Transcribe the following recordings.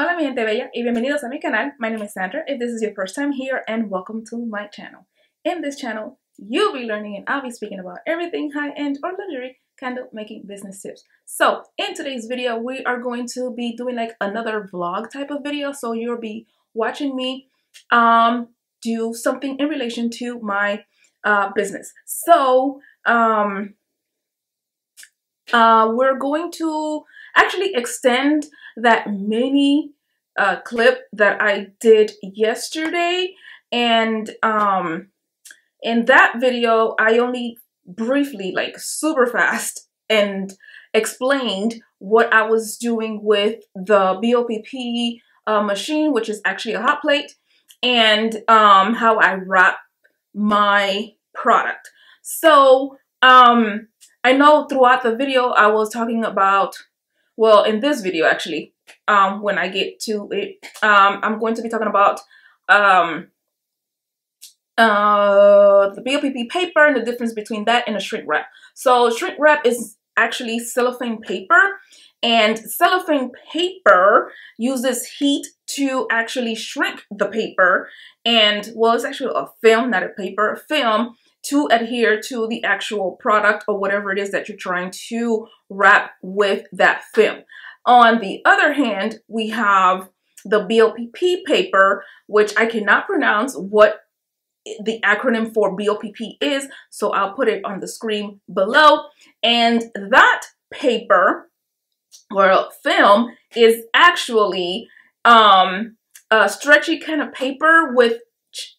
Hola mi gente bella y bienvenidos a mi canal. My name is Sandra. If this is your first time here, and welcome to my channel. In this channel, you'll be learning and I'll be speaking about everything high-end or luxury candle making business tips. So in today's video, we are going to be doing like another vlog type of video. So you'll be watching me do something in relation to my business. So we're going to actually extend that mini clip that I did yesterday, and in that video I only briefly, like super fast, and explained what I was doing with the BOPP machine, which is actually a hot plate, and how I wrap my product. So I know throughout the video I was talking about, well, in this video actually, when I get to it, I'm going to be talking about the BOPP paper and the difference between that and a shrink wrap. So shrink wrap is actually cellophane paper, and cellophane paper uses heat to actually shrink the paper, and well, it's actually a film, not a paper, a film, to adhere to the actual product or whatever it is that you're trying to wrap with that film. On the other hand, we have the BOPP paper, which I cannot pronounce what the acronym for BOPP is, so I'll put it on the screen below. And that paper or film is actually a stretchy kind of paper, which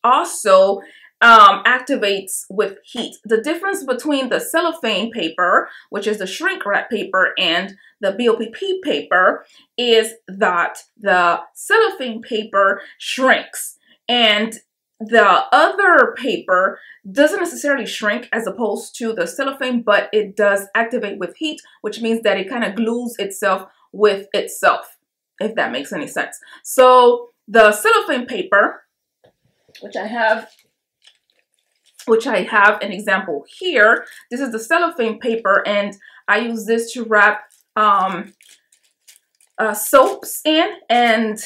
also activates with heat. The difference between the cellophane paper, which is the shrink wrap paper, and the BOPP paper is that the cellophane paper shrinks and the other paper doesn't necessarily shrink as opposed to the cellophane, but it does activate with heat, which means that it kind of glues itself with itself, if that makes any sense. So the cellophane paper, which I have an example here. This is the cellophane paper, and I use this to wrap soaps in, and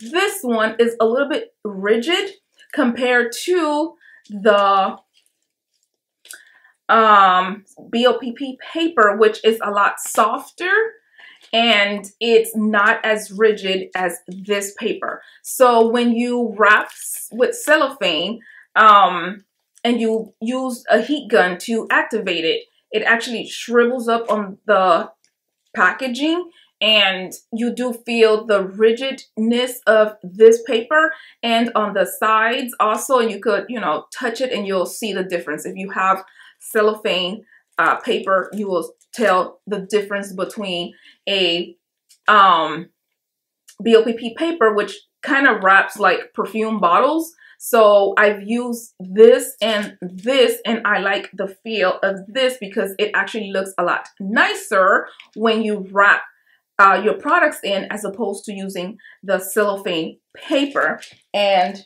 this one is a little bit rigid compared to the BOPP paper, which is a lot softer, and it's not as rigid as this paper. So when you wrap with cellophane, and you use a heat gun to activate it, it actually shrivels up on the packaging, and you do feel the rigidness of this paper, and on the sides also, and you could, you know, touch it and you'll see the difference. If you have cellophane paper, you will tell the difference between a BOPP paper, which kind of wraps like perfume bottles. So I've used this and this, and I like the feel of this because it actually looks a lot nicer when you wrap your products in as opposed to using the cellophane paper. And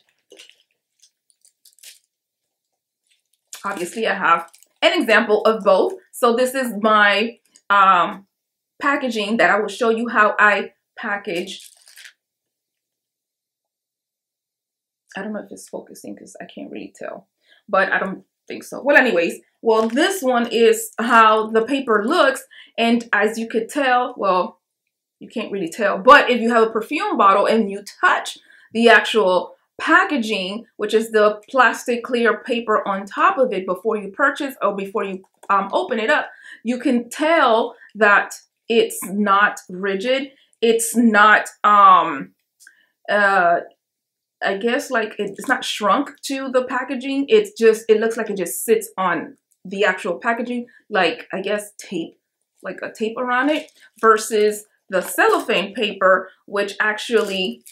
obviously I have an example of both. So this is my packaging that I will show you how I package. I don't know if it's focusing because I can't really tell, but I don't think so. Well, anyways, well, this one is how the paper looks. And as you could tell, well, you can't really tell, but if you have a perfume bottle and you touch the actual packaging, which is the plastic clear paper on top of it before you purchase or before you open it up, you can tell that it's not rigid. It's not, I guess like it's not shrunk to the packaging. It's just, it looks like it just sits on the actual packaging, like I guess tape, like a tape around it, versus the cellophane paper, which actually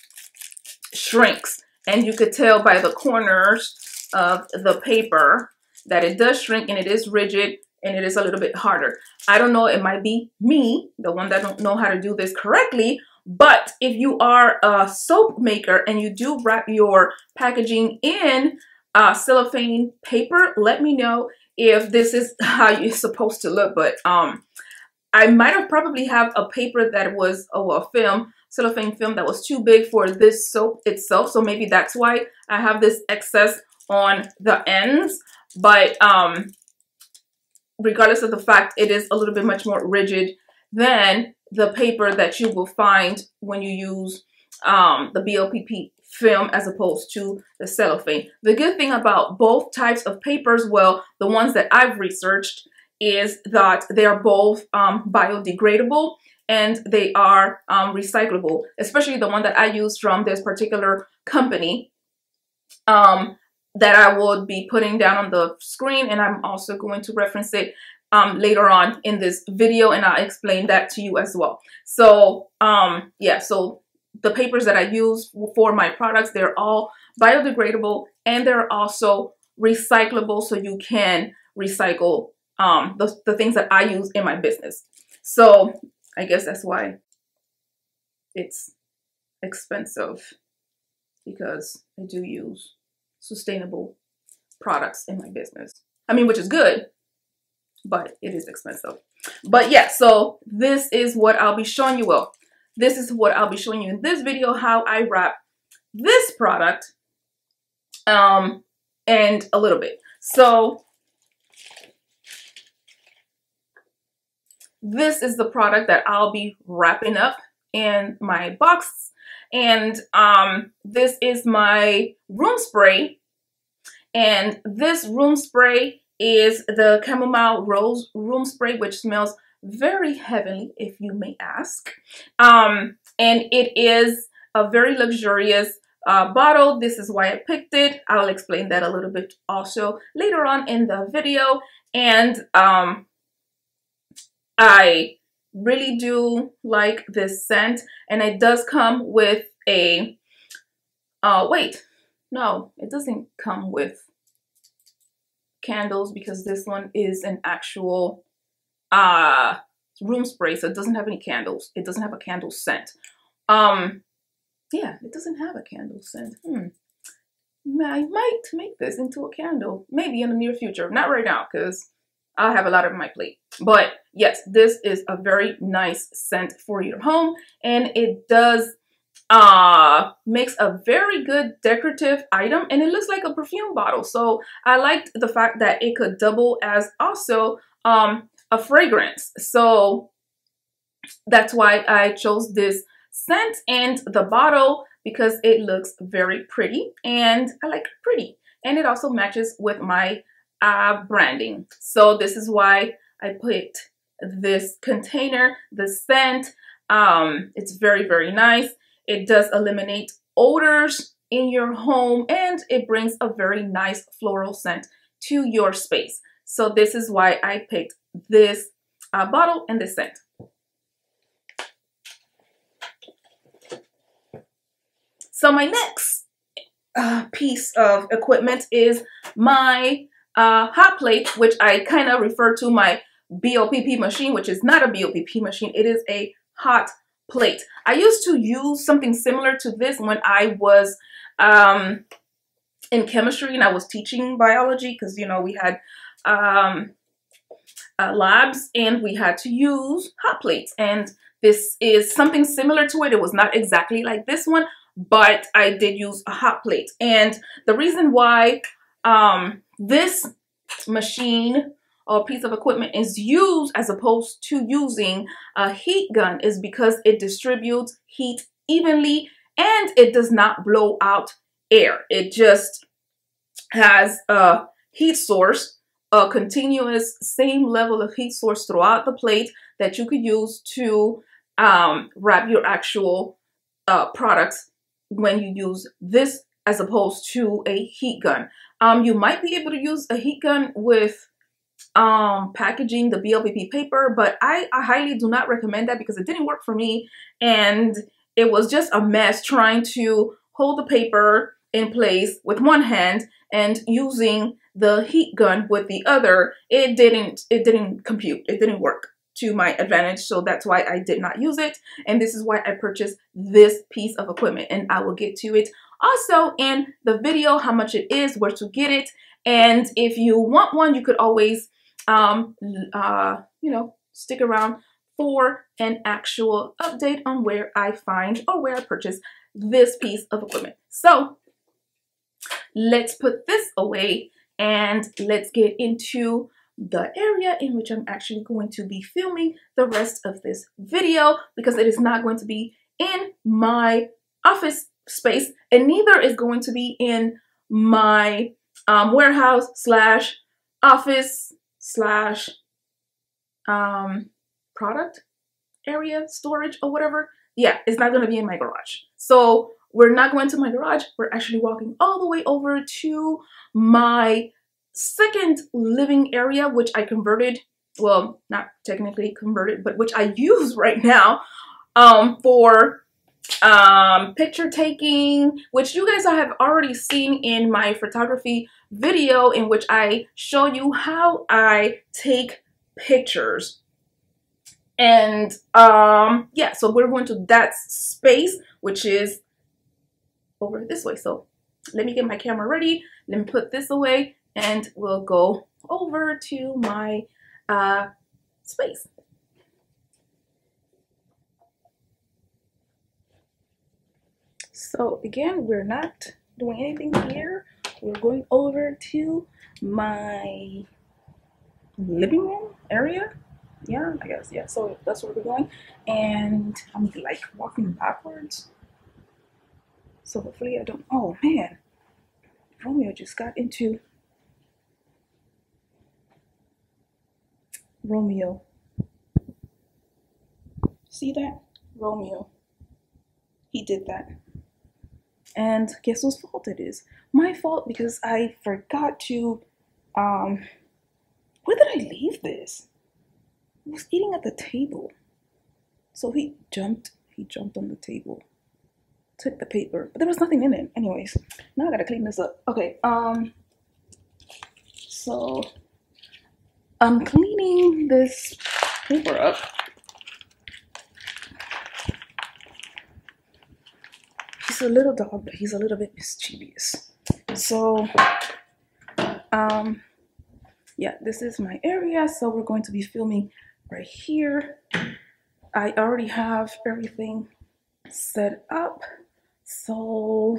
shrinks. And you could tell by the corners of the paper that it does shrink, and it is rigid, and it is a little bit harder. I don't know, it might be me, the one that don't know how to do this correctly. But if you are a soap maker and you do wrap your packaging in cellophane paper, let me know if this is how you're supposed to look. But I might have probably have a paper that was a film, cellophane film that was too big for this soap itself. So maybe that's why I have this excess on the ends. But regardless of the fact, it is a little bit much more rigid than the paper that you will find when you use the BOPP film as opposed to the cellophane. The good thing about both types of papers, well, the ones that I've researched, is that they are both biodegradable and they are recyclable, especially the one that I use from this particular company that I would be putting down on the screen, and I'm also going to reference it later on in this video, and I'll explain that to you as well. So yeah, so the papers that I use for my products, they're all biodegradable and they're also recyclable, so you can recycle the things that I use in my business. So I guess that's why it's expensive, because I do use sustainable products in my business. I mean, which is good, but it is expensive. But yeah, so this is what I'll be showing you. Well, this is what I'll be showing you in this video, how I wrap this product and a little bit. So this is the product that I'll be wrapping up in my box. And this is my room spray. And this room spray is the chamomile rose room spray, which smells very heavenly, if you may ask. And it is a very luxurious bottle. This is why I picked it. I'll explain that a little bit also later on in the video. And I really do like this scent, and it does come with a wait, no, it doesn't come with candles, because this one is an actual room spray, so it doesn't have any candles. It doesn't have a candle scent. Yeah, it doesn't have a candle scent. I might make this into a candle, maybe in the near future. Not right now, because I have a lot on my plate. But yes, this is a very nice scent for your home, and it does makes a very good decorative item, and it looks like a perfume bottle. So I liked the fact that it could double as also a fragrance, so that's why I chose this scent and the bottle, because it looks very pretty and I like pretty, and it also matches with my branding. So this is why I picked this container, the scent. It's very, very nice. It does eliminate odors in your home, and it brings a very nice floral scent to your space. So this is why I picked this bottle and this scent. So my next piece of equipment is my hot plate, which I kind of refer to my BOPP machine, which is not a BOPP machine. It is a hot plate. I used to use something similar to this when I was in chemistry and I was teaching biology, because, you know, we had labs and we had to use hot plates, and this is something similar to it. It was not exactly like this one, but I did use a hot plate. And the reason why this machine or piece of equipment is used as opposed to using a heat gun is because it distributes heat evenly and it does not blow out air. It just has a heat source, a continuous same level of heat source throughout the plate that you could use to wrap your actual products when you use this as opposed to a heat gun. You might be able to use a heat gun with packaging the BOPP paper, but I highly do not recommend that, because it didn't work for me, and it was just a mess trying to hold the paper in place with one hand and using the heat gun with the other. It didn't compute. It didn't work to my advantage, so that's why I did not use it, and this is why I purchased this piece of equipment, and I will get to it also in the video how much it is, where to get it, and if you want one, you could always you know, stick around for an actual update on where I find or where I purchase this piece of equipment. So let's put this away and let's get into the area in which I'm actually going to be filming the rest of this video, because it is not going to be in my office space and neither is going to be in my warehouse slash office slash product area storage or whatever. Yeah, it's not going to be in my garage. So we're not going to my garage. We're actually walking all the way over to my second living area, which I converted, well, not technically converted, but which I use right now for picture taking, which you guys have already seen in my photography video in which I show you how I take pictures. And yeah, so we're going to that space, which is over this way. So let me get my camera ready. Let me put this away and we'll go over to my space. So again, we're not doing anything here. We're going over to my living room area. Yeah, I guess, yeah, so that's where we're going. And I'm like walking backwards. So hopefully I don't, oh man, Romeo just got into, Romeo. See that? Romeo. He did that. And guess whose fault it is? My fault, because I forgot to, where did I leave this? He was eating at the table, so he jumped on the table, took the paper, but there was nothing in it. Anyways, now I gotta clean this up. Okay, so I'm cleaning this paper up. He's a little dog, but he's a little bit mischievous. So yeah, this is my area, so we're going to be filming right here. I already have everything set up, so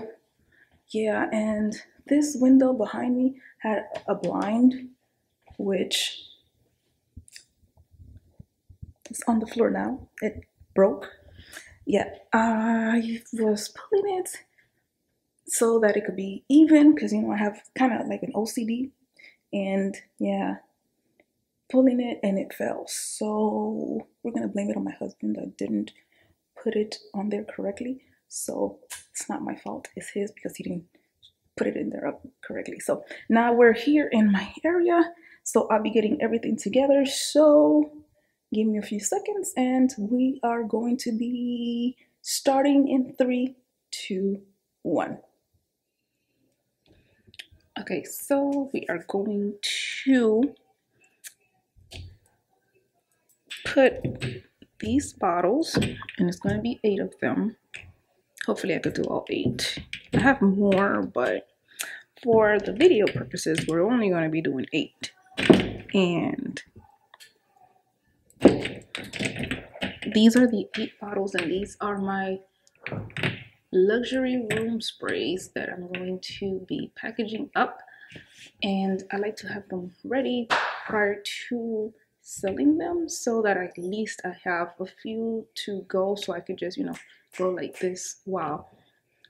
yeah. And this window behind me had a blind, which is on the floor now. It broke. Yeah, I was pulling it so that it could be even, because you know I have kind of like an OCD, and yeah, pulling it and it fell. So we're gonna blame it on my husband. I didn't put it on there correctly, so it's not my fault, it's his, because he didn't put it in there up correctly. So now we're here in my area, so I'll be getting everything together, so give me a few seconds and we are going to be starting in 3, 2, 1. Okay, so we are going to put these bottles, and it's going to be 8 of them. Hopefully I could do all 8. I have more, but for the video purposes, we're only going to be doing 8. And these are the 8 bottles, and these are my luxury room sprays that I'm going to be packaging up, and I like to have them ready prior to selling them so that at least I have a few to go, so I could just, you know, go like this while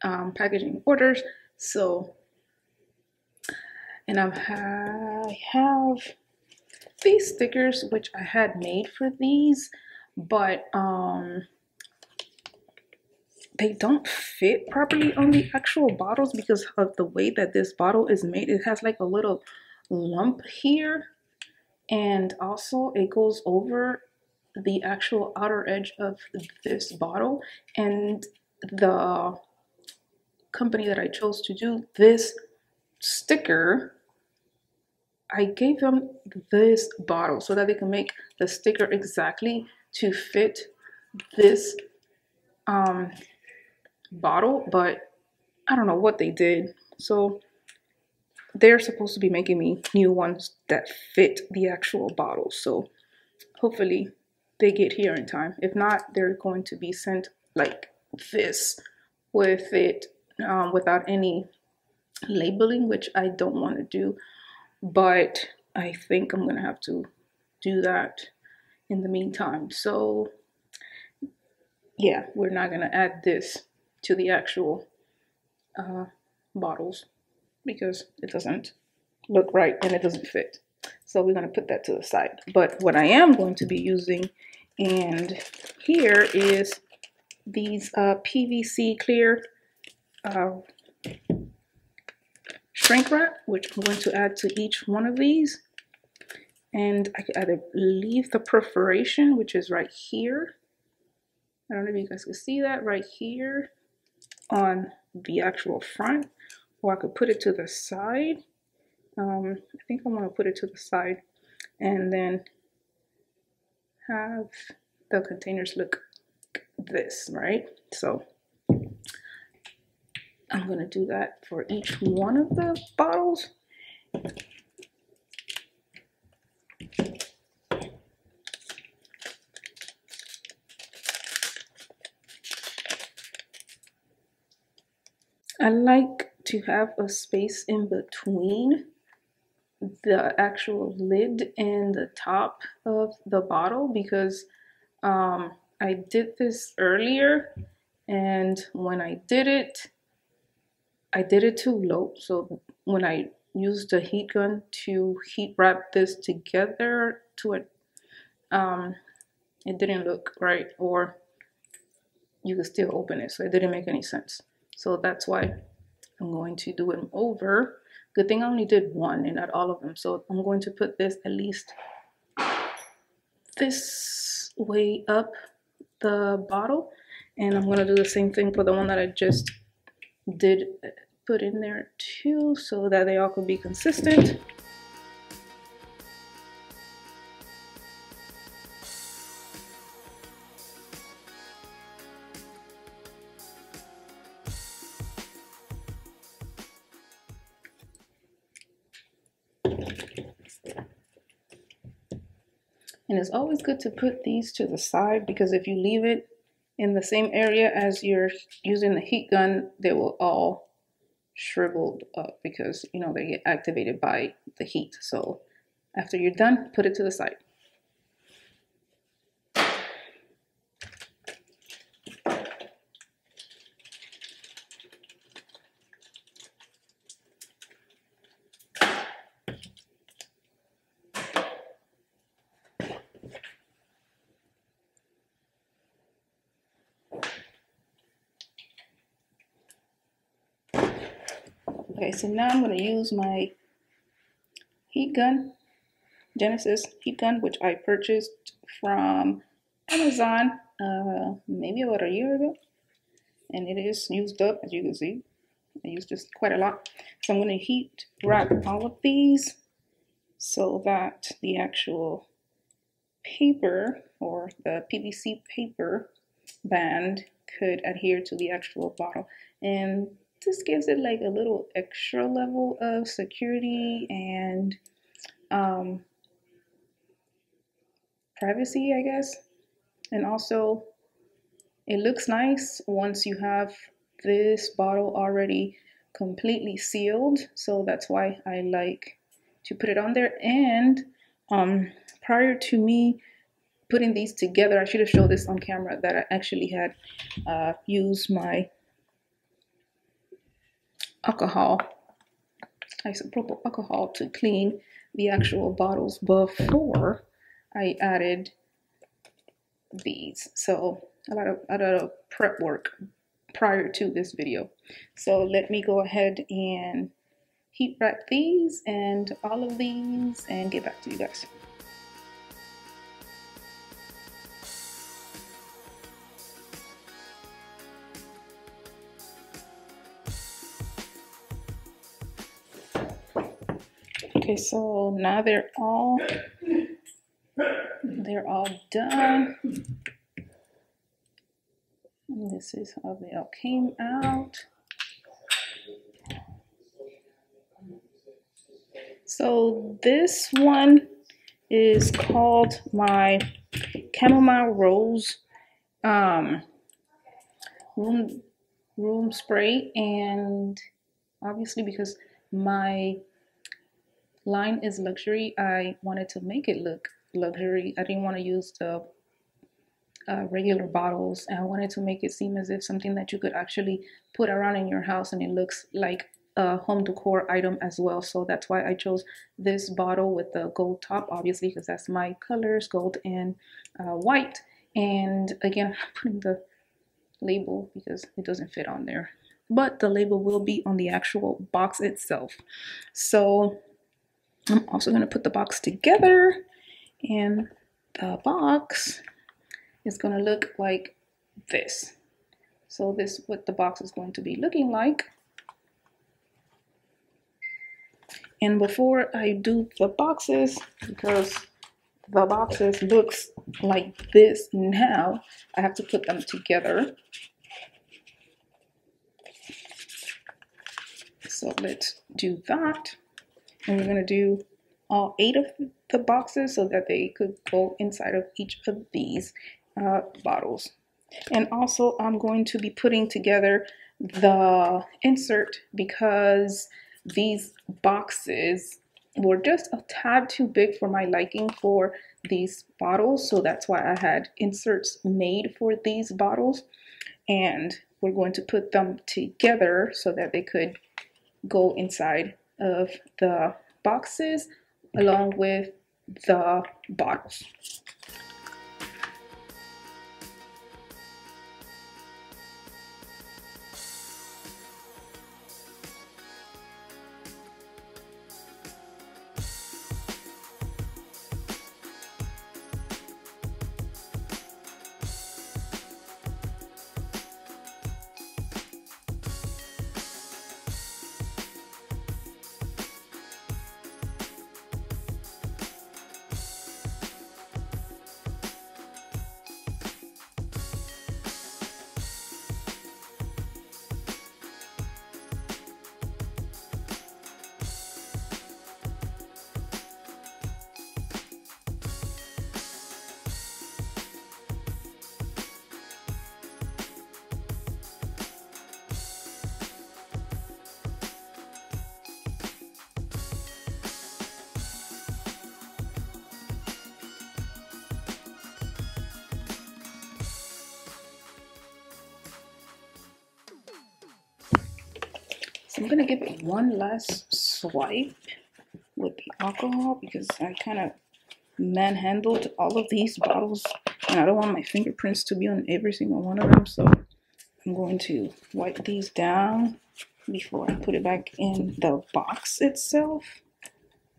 packaging orders. So, and I have these stickers which I had made for these, but they don't fit properly on the actual bottles because of the way that this bottle is made. It has like a little lump here, and also it goes over the actual outer edge of this bottle. And the company that I chose to do this sticker, I gave them this bottle so that they can make the sticker exactly to fit this bottle, but I don't know what they did, so they're supposed to be making me new ones that fit the actual bottle. So hopefully they get here in time. If not, they're going to be sent like this with it without any labeling, which I don't want to do, but I think I'm gonna have to do that in the meantime. So yeah, we're not gonna add this to the actual bottles because it doesn't look right and it doesn't fit. So we're gonna put that to the side. But what I am going to be using and here is these PVC clear shrink wrap, which I'm going to add to each one of these. And I can either leave the perforation, which is right here. I don't know if you guys can see that right here on the actual front, or I could put it to the side. I think I want to put it to the side and then have the containers look this, right? So I'm going to do that for each one of the bottles. I like to have a space in between the actual lid and the top of the bottle because I did this earlier, and when I did it too low. So when I used the heat gun to heat wrap this together to it, it didn't look right, or you could still open it. So it didn't make any sense. So that's why I'm going to do it over. Good thing I only did one and not all of them. So I'm going to put this at least this way up the bottle. And I'm gonna do the same thing for the one that I just did put in there too, so that they all could be consistent. And it's always good to put these to the side because if you leave it in the same area as you're using the heat gun, they will all shriveled up because, you know, they get activated by the heat. So after you're done, put it to the side. Okay, so now I'm going to use my heat gun, Genesis heat gun, which I purchased from Amazon maybe about a year ago. And it is used up, as you can see. I use this quite a lot. So I'm going to heat wrap all of these so that the actual paper or the PVC paper band could adhere to the actual bottle. And this gives it like a little extra level of security and privacy, I guess. And also it looks nice once you have this bottle already completely sealed. So that's why I like to put it on there. And prior to me putting these together, I should have showed this on camera that I actually had used my alcohol, isopropyl alcohol, to clean the actual bottles before I added these. So a lot of prep work prior to this video. So let me go ahead and heat wrap these and all of these and get back to you guys. Okay, so now they're all done. And this is how they all came out. So this one is called my chamomile rose room spray, and obviously because my line is luxury, I wanted to make it look luxury. I didn't want to use the regular bottles, and I wanted to make it seem as if something that you could actually put around in your house and it looks like a home decor item as well. So that's why I chose this bottle with the gold top, obviously because that's my colors, gold and white. And again, I'm putting the label because it doesn't fit on there, but the label will be on the actual box itself. So I'm also going to put the box together, and the box is going to look like this. So this is what the box is going to be looking like. And before I do the boxes, because the boxes looks like this now, I have to put them together. So let's do that. And we're going to do all 8 of the boxes so that they could go inside of each of these bottles. And also I'm going to be putting together the insert because these boxes were just a tad too big for my liking for these bottles. So that's why I had inserts made for these bottles, and we're going to put them together so that they could go inside of the boxes along with the bottles. I'm going to give it one last swipe with the alcohol because I kind of manhandled all of these bottles and I don't want my fingerprints to be on every single one of them. So I'm going to wipe these down before I put it back in the box itself.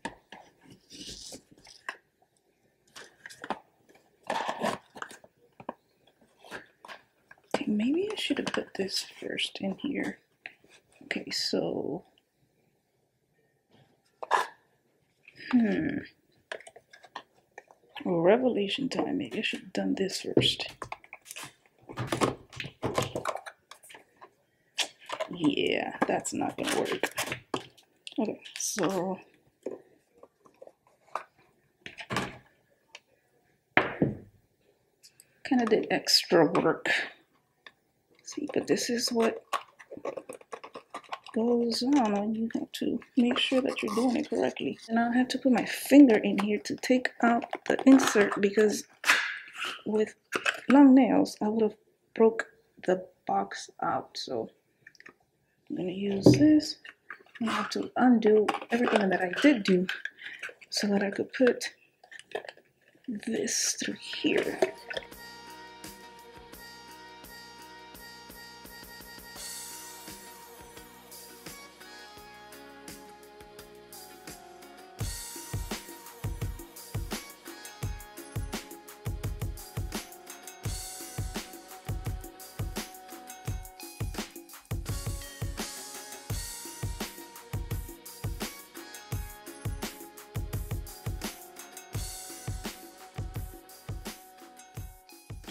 Okay, maybe I should have put this first in here. Okay, so, well, revelation time, maybe I should have done this first. Yeah, that's not gonna work. Okay, so, kind of did extra work. See, but this is what goes on, and you have to make sure that you're doing it correctly. And I have to put my finger in here to take out the insert because with long nails I would have broke the box out. So I'm gonna use this. I have to undo everything that I did do so that I could put this through here.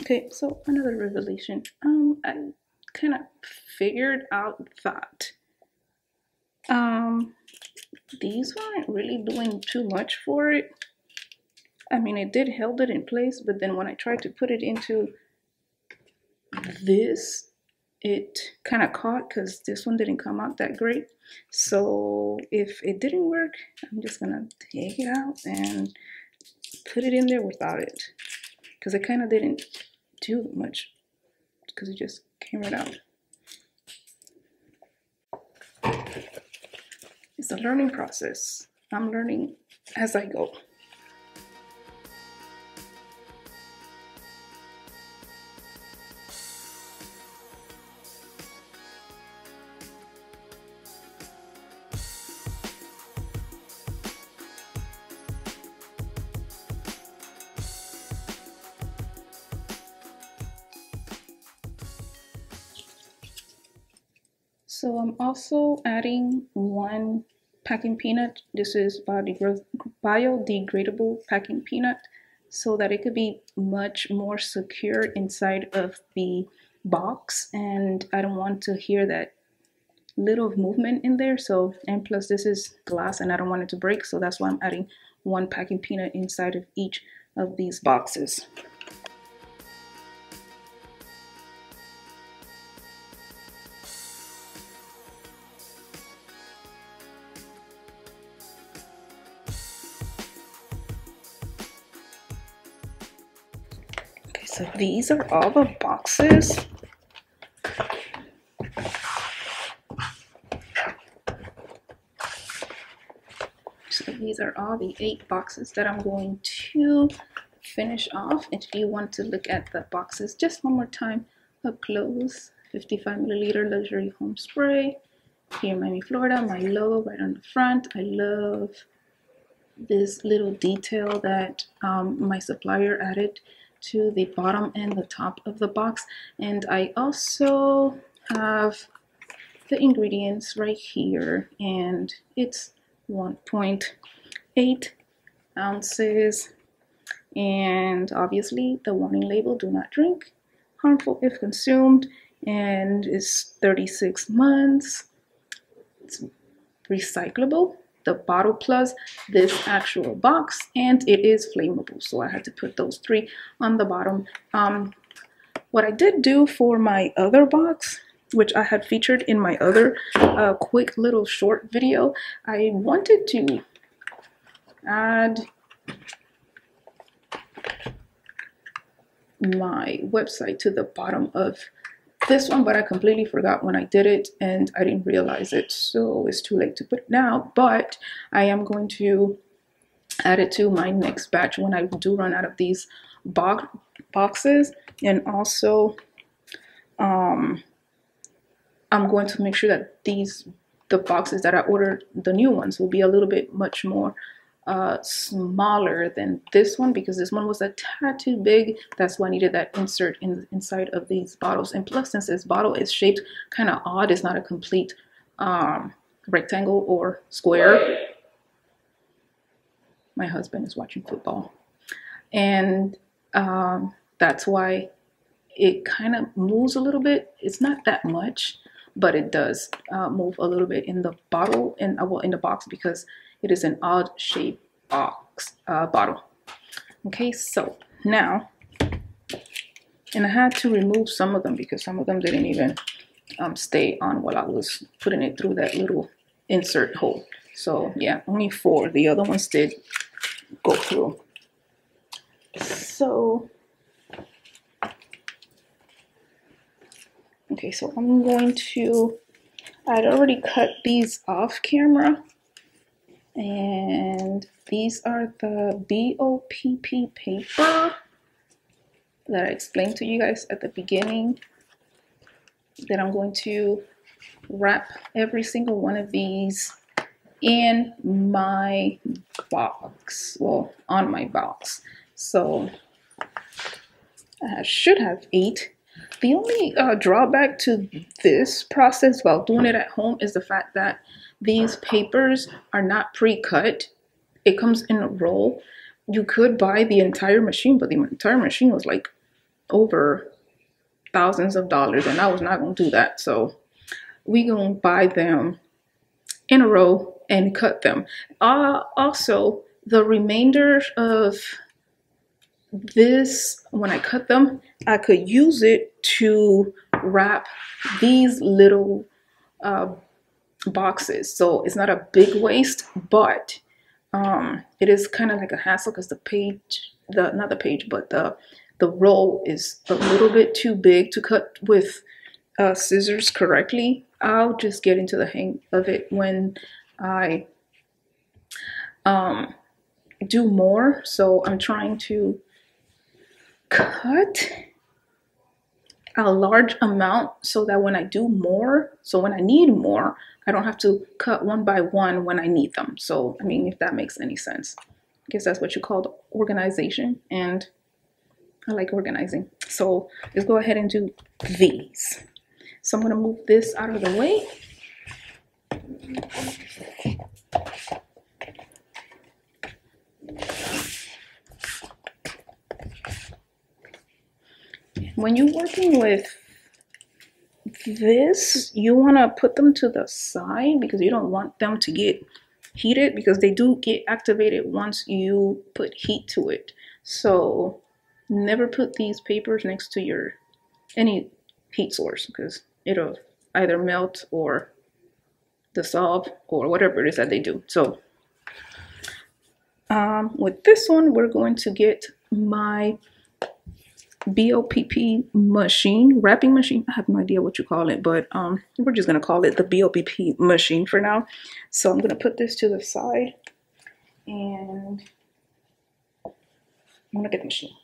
Okay, so another revelation. I kind of figured out that these weren't really doing too much for it. I mean, it did held it in place, but then when I tried to put it into this, it kind of caught because this one didn't come out that great. So if it didn't work, I'm just gonna take it out and put it in there without it, because it kind of didn't do much because it just came right out. It's a learning process. I'm learning as I go. So I'm also adding one packing peanut. This is biodegradable packing peanut, so that it could be much more secure inside of the box, and I don't want to hear that little movement in there. So, and plus this is glass and I don't want it to break, so that's why I'm adding one packing peanut inside of each of these boxes. So these are all the boxes. So these are all the 8 boxes that I'm going to finish off. And if you want to look at the boxes just one more time up close, 55 milliliter luxury home spray here in Miami, Florida. My logo right on the front. I love this little detail that my supplier added to the bottom and the top of the box. And I also have the ingredients right here, and it's 1.8 ounces. And obviously the warning label, do not drink, harmful if consumed, and it's 36 months. It's recyclable, the bottle plus this actual box, and it is flammable, so I had to put those 3 on the bottom. What I did do for my other box, which I had featured in my other quick little short video, I wanted to add my website to the bottom of this one, but I completely forgot when I did it and I didn't realize it, so it's too late to put it now. But I am going to add it to my next batch when I do run out of these boxes. And also I'm going to make sure that the boxes that I ordered, the new ones, will be a little bit much more smaller than this one, because this one was a tad too big. That's why I needed that insert inside of these bottles. And plus, since this bottle is shaped kind of odd, it's not a complete rectangle or square. My husband is watching football, and that's why it kind of moves a little bit. It's not that much, but it does move a little bit in the bottle, and well, in the box, because it is an odd shaped box bottle. Okay, so now, and I had to remove some of them because some of them didn't even stay on while I was putting it through that little insert hole. So yeah, only 4. The other ones did go through. So okay, so I'm going to, I'd already cut these off camera, and these are the BOPP paper that I explained to you guys at the beginning. Then I'm going to wrap every single one of these in my box, well, on my box. So I should have 8. The only drawback to this process while doing it at home is the fact that these papers are not pre-cut. It comes in a roll. You could buy the entire machine, but the entire machine was like over thousands of dollars, and I was not going to do that. So we going to buy them in a row and cut them. Also, the remainder of this, when I cut them, I could use it to wrap these little boxes. So it's not a big waste, but it is kind of like a hassle because the page, the roll is a little bit too big to cut with scissors correctly. I'll just get into the hang of it when I do more. So I'm trying to cut a large amount so that when I do more, so when I need more, I don't have to cut one by one when I need them. So, I mean, if that makes any sense. I guess that's what you call organization, and I like organizing. So let's go ahead and do these. So I'm gonna move this out of the way. When you're working with this, you want to put them to the side because you don't want them to get heated, because they do get activated once you put heat to it. So never put these papers next to your any heat source, because it'll either melt or dissolve or whatever it is that they do. So with this one, we're going to get my BOPP machine, wrapping machine. I have no idea what you call it, but we're just gonna call it the BOPP machine for now. So I'm gonna put this to the side and I'm gonna get the machine.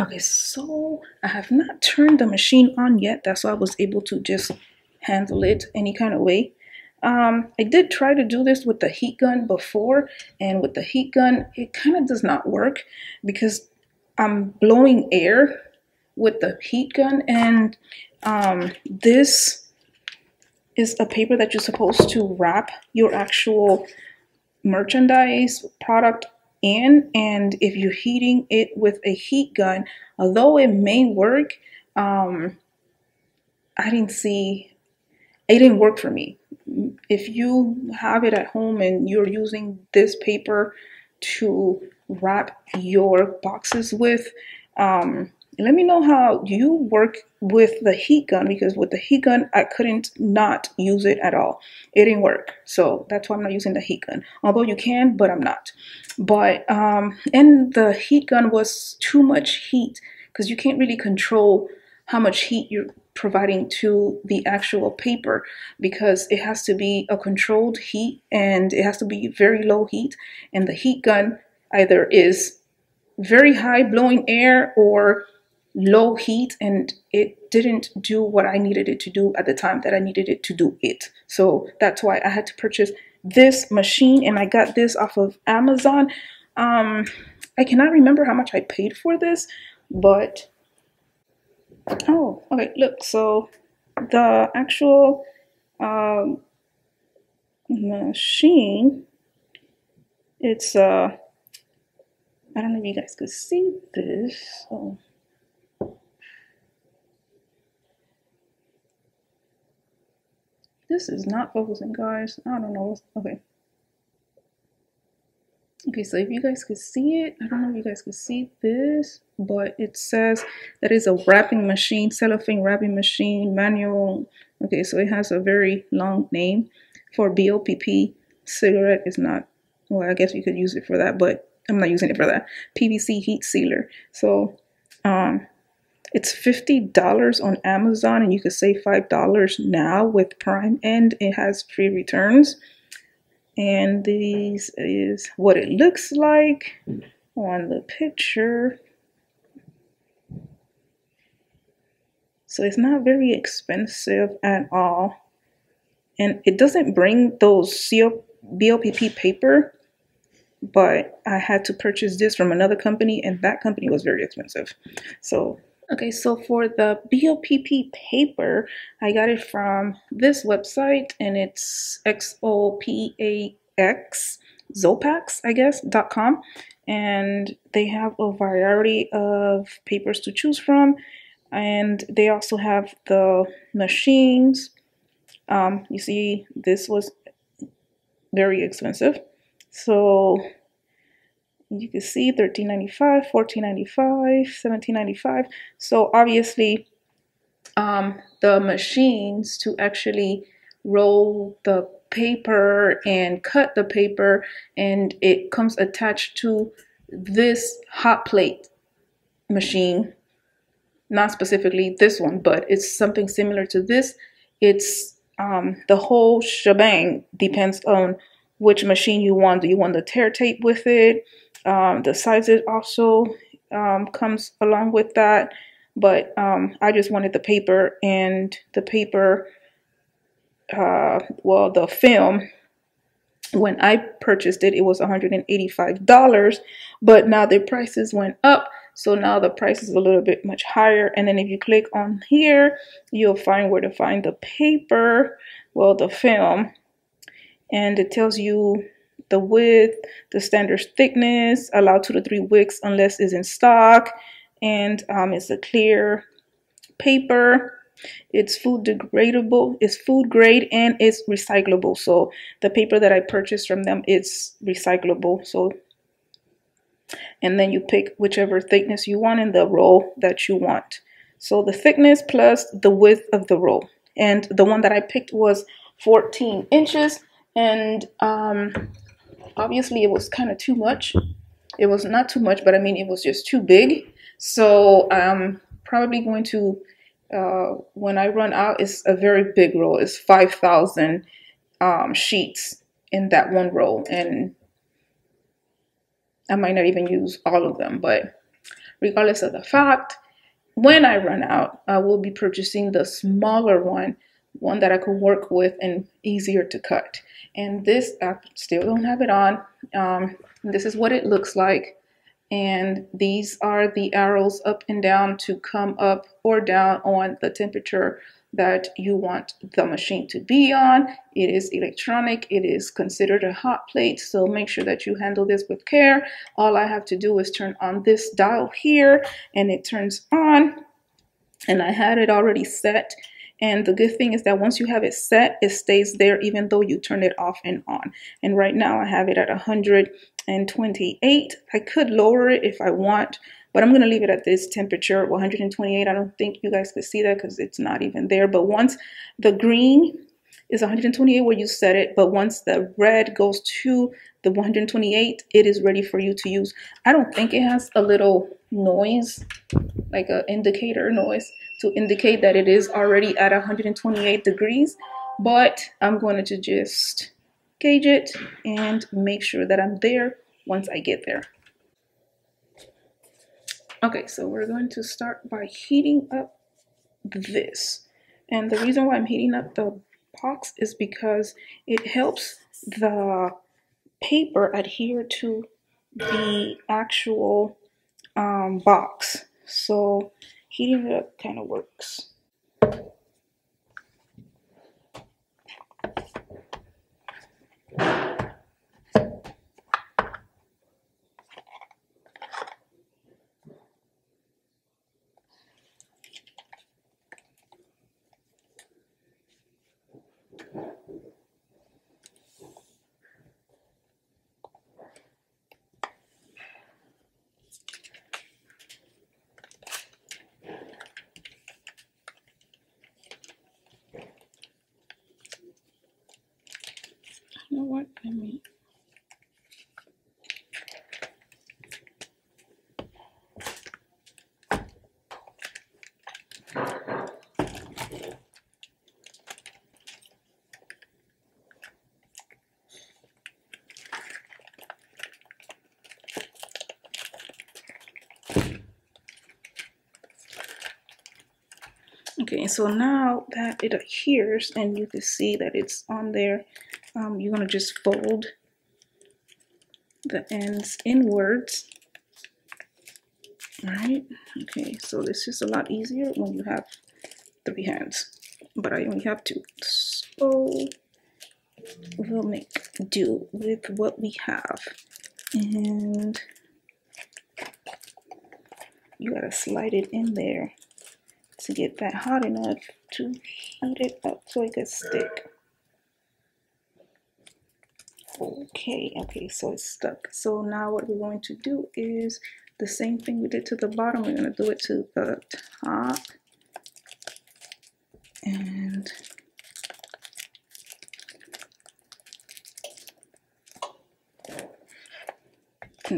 Okay, so I have not turned the machine on yet. That's why I was able to just handle it any kind of way. I did try to do this with the heat gun before, and with the heat gun, it kind of does not work because I'm blowing air with the heat gun, and this is a paper that you're supposed to wrap your actual merchandise product in, and if you're heating it with a heat gun, although it may work, it didn't work for me. If you have it at home and you're using this paper to wrap your boxes with, let me know how you work with the heat gun, because with the heat gun, I couldn't not use it at all. It didn't work. So that's why I'm not using the heat gun, although you can, but I'm not. But, and the heat gun was too much heat, because you can't really control how much heat you're providing to the actual paper, because it has to be a controlled heat and it has to be very low heat, and the heat gun either is very high blowing air or low heat, and it didn't do what I needed it to do at the time that I needed it to do it. So that's why I had to purchase this machine, and I got this off of Amazon. I cannot remember how much I paid for this, but oh, okay, look, so the actual machine, it's, I don't know if you guys could see this, so this is not focusing, guys, I don't know, okay. Okay, so if you guys could see it, I don't know if you guys could see this, but it says that is a wrapping machine, cellophane wrapping machine, manual. Okay, so it has a very long name for BOPP. Cigarette is not, well, I guess you could use it for that, but I'm not using it for that. PVC heat sealer. So it's $50 on Amazon, and you could save $5 now with Prime, and it has free returns. And this is what it looks like on the picture. So it's not very expensive at all. And it doesn't bring those BOPP paper, but I had to purchase this from another company, and that company was very expensive. So, okay, so for the BOPP paper, I got it from this website, and it's XOPAX, Zopax, I guess, .com. And they have a variety of papers to choose from. And they also have the machines. You see, this was very expensive. So You can see $13.95, $14.95, $17.95. So obviously the machines to actually roll the paper and cut the paper, and it comes attached to this hot plate machine, not specifically this one, but it's something similar to this. It's the whole shebang depends on which machine you want. Do you want the tear tape with it? The sizes also comes along with that, but I just wanted the paper, and the paper, well, the film, when I purchased it, it was $185, but now the prices went up, so now the price is a little bit much higher. And then if you click on here, you'll find where to find the paper, well, the film, and it tells you the width, the standard thickness, allow 2 to 3 wicks unless it's in stock, and it's a clear paper. It's food degradable, it's food grade, and it's recyclable. So the paper that I purchased from them is recyclable. So, and then you pick whichever thickness you want in the roll that you want. So the thickness plus the width of the roll, and the one that I picked was 14 inches. And obviously it was kind of too much. It was not too much, but I mean, it was just too big. So I'm probably going to, when I run out, it's a very big roll. It's 5,000 sheets in that one roll, and I might not even use all of them. But regardless of the fact, when I run out, I will be purchasing the smaller one that I could work with and easier to cut. And this, I still don't have it on. This is what it looks like. And these are the arrows up and down to come up or down on the temperature that you want the machine to be on. It is electronic. It is considered a hot plate. So make sure that you handle this with care. All I have to do is turn on this dial here, and it turns on. And I had it already set. And the good thing is that once you have it set, it stays there even though you turn it off and on. And right now I have it at 128. I could lower it if I want, but I'm going to leave it at this temperature, 128. I don't think you guys could see that because it's not even there. But once the green is 128 where you set it, but once the red goes to the 128, it is ready for you to use. I don't think it has a little noise, like an indicator noise, to indicate that it is already at 128 degrees, but I'm going to just gauge it and make sure that I'm there once I get there. Okay, so we're going to start by heating up this. And the reason why I'm heating up the box is because it helps the paper adhere to the actual box. So heating it up kind of works. You know what I mean? Okay, so now that it adheres and you can see that it's on there, you're going to just fold the ends inwards. All right. Okay, so this is a lot easier when you have 3 hands, but I only have 2. So we'll make do with what we have. And you got to slide it in there to get that hot enough to heat it up so it can stick. Okay, so it's stuck. So now what we're going to do is the same thing we did to the bottom, we're going to do it to the top. And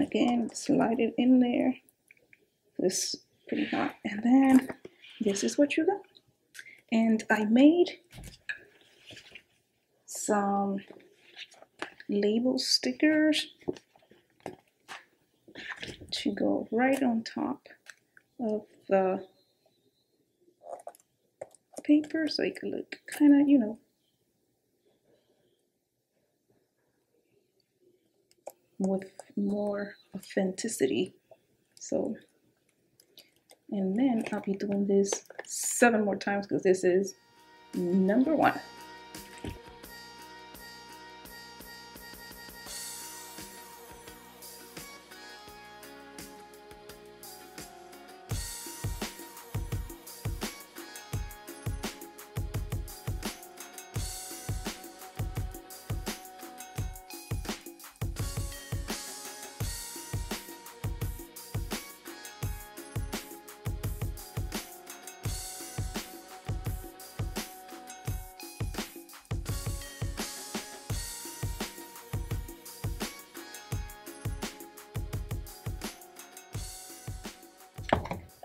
again, slide it in there. This is pretty hot. And then this is what you got. And I made some label stickers to go right on top of the paper so it could look kind of, you know, with more authenticity. So, and then I'll be doing this 7 more times because this is number 1.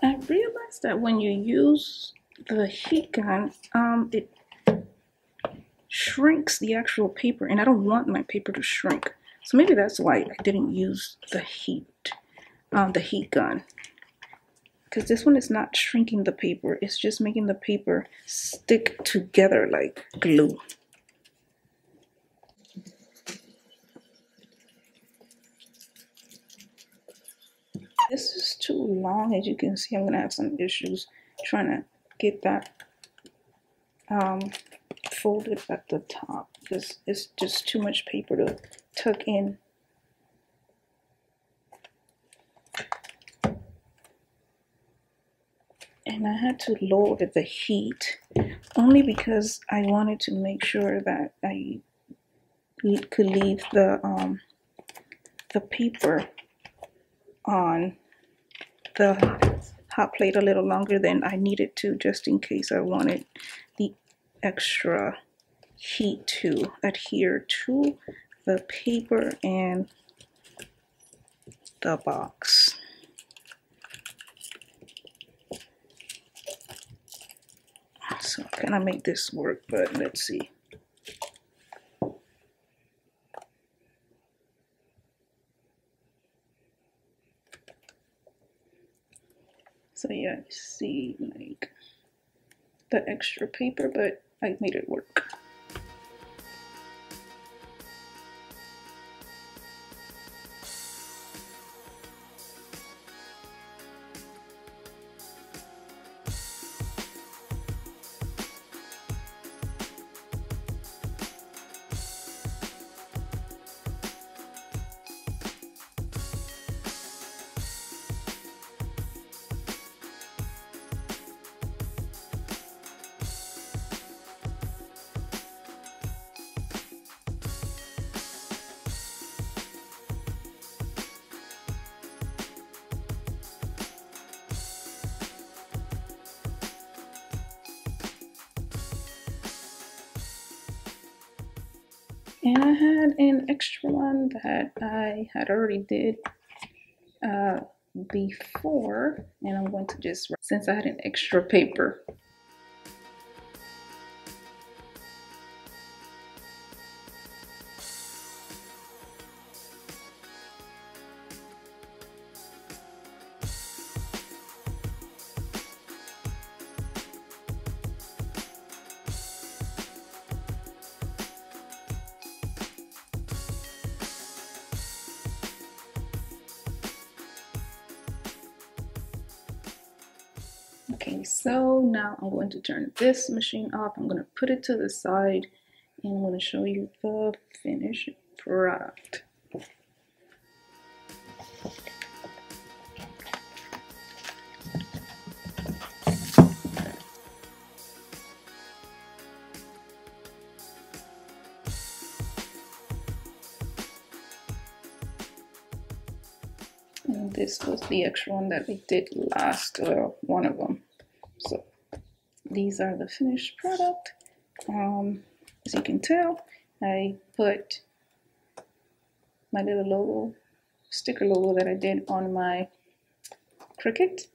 I realized that when you use the heat gun, it shrinks the actual paper, and I don't want my paper to shrink. So maybe that's why I didn't use the heat gun, because this one is not shrinking the paper. It's just making the paper stick together like glue. This is too long, as you can see. I'm gonna have some issues trying to get that folded at the top because it's just too much paper to tuck in. And I had to lower the heat only because I wanted to make sure that I could leave the paper on the hot plate a little longer than I needed to, just in case I wanted the extra heat to adhere to the paper and the box. So can I make this work? But let's see. So yeah, you see like the extra paper, but I made it work. And I had an extra one that I had already did before, and I'm going to just, since I had an extra paper. Okay, so now I'm going to turn this machine off. I'm going to put it to the side and I'm going to show you the finished product. think this was the extra one that we did last, one of them. So these are the finished product. As you can tell, I put my little logo, sticker logo that I did on my Cricut.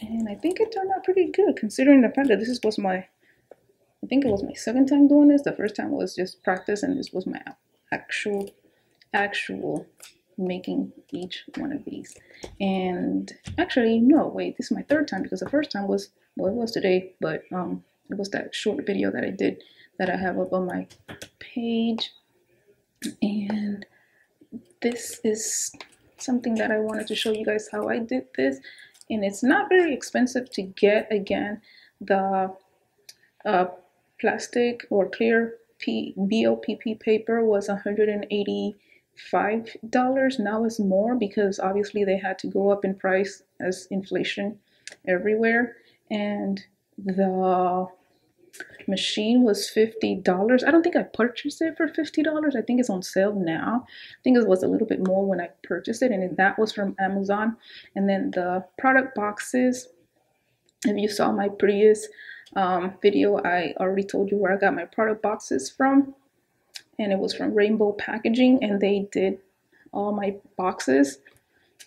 And I think it turned out pretty good, considering the fact that this was my, I think it was my second time doing this. The first time was just practice, and this was my actual making each one of these. And actually, no, wait, this is my third time, because the first time was, well, it was today, but it was that short video that I did that I have up on my page. And this is something that I wanted to show you guys how I did this. And it's not very expensive to get. Again, the plastic or clear BOPP paper was $185. Now it's more, because obviously they had to go up in price as inflation everywhere. And the machine was $50. I don't think I purchased it for $50. I think it's on sale now. I think it was a little bit more when I purchased it, and that was from Amazon. And then the product boxes, if you saw my previous video, I already told you where I got my product boxes from, and it was from Rainbow Packaging, and they did all my boxes.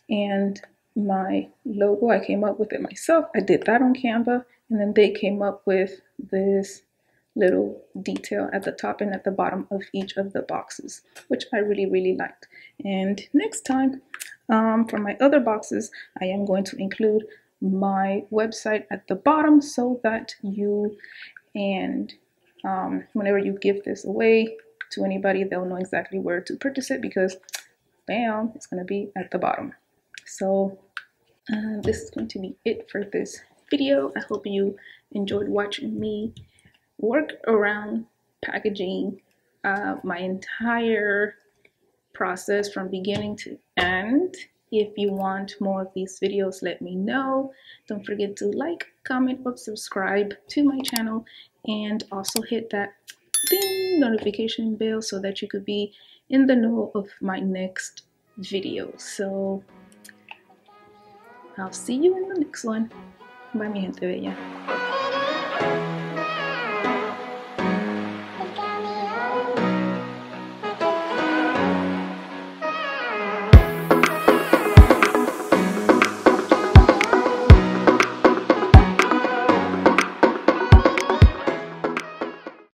And my logo, I came up with it myself. I did that on Canva, and then they came up with this little detail at the top and at the bottom of each of the boxes, which I really, really liked. And next time, for my other boxes, I am going to include my website at the bottom, so that you, and whenever you give this away to anybody, they'll know exactly where to purchase it, because bam, it's going to be at the bottom. So this is going to be it for this video. I hope you enjoyed watching me work around packaging, my entire process from beginning to end. If you want more of these videos, let me know. Don't forget to like, comment, or subscribe to my channel, and also hit that ding notification bell so that you could be in the know of my next video. So I'll see you in the next one. Bye, mi gente bella.